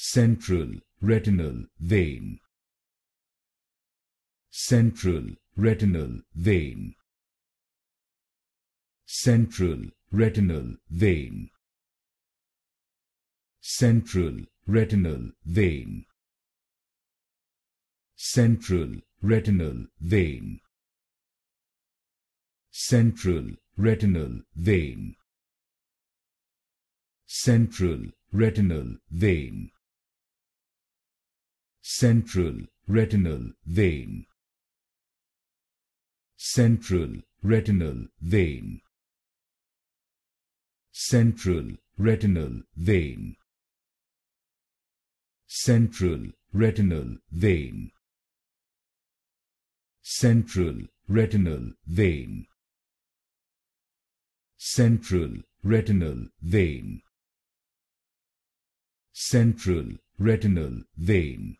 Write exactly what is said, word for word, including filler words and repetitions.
Central retinal vein. Central retinal vein. Central retinal vein. Central retinal vein. Central retinal vein. Central retinal vein. Central retinal vein. Central retinal vein. Central retinal vein. Central retinal vein. Central retinal vein. Central retinal vein. Central retinal vein. Central retinal vein.